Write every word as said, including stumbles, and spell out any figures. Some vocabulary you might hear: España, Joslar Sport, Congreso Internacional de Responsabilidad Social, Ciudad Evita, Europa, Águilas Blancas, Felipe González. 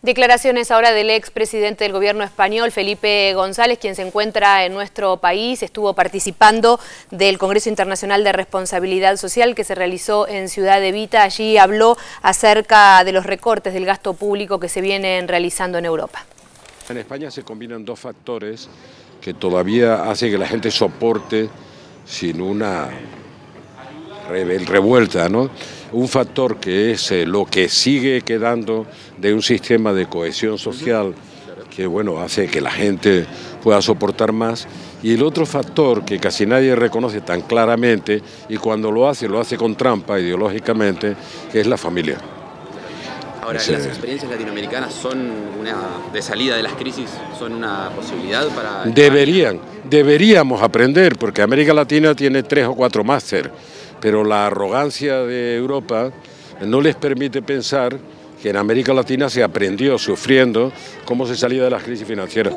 Declaraciones ahora del expresidente del gobierno español, Felipe González, quien se encuentra en nuestro país, estuvo participando del Congreso Internacional de Responsabilidad Social que se realizó en Ciudad Evita. Allí habló acerca de los recortes del gasto público que se vienen realizando en Europa. En España se combinan dos factores que todavía hacen que la gente soporte sin una revuelta, ¿no? Un factor que es lo que sigue quedando de un sistema de cohesión social que, bueno, hace que la gente pueda soportar más, y el otro factor que casi nadie reconoce tan claramente y cuando lo hace, lo hace con trampa ideológicamente, que es la familia. Ahora, ¿las experiencias latinoamericanas son una de salida de las crisis? ¿Son una posibilidad para...? Deberían, deberíamos aprender, porque América Latina tiene tres o cuatro máster, pero la arrogancia de Europa no les permite pensar que en América Latina se aprendió sufriendo cómo se salía de las crisis financieras.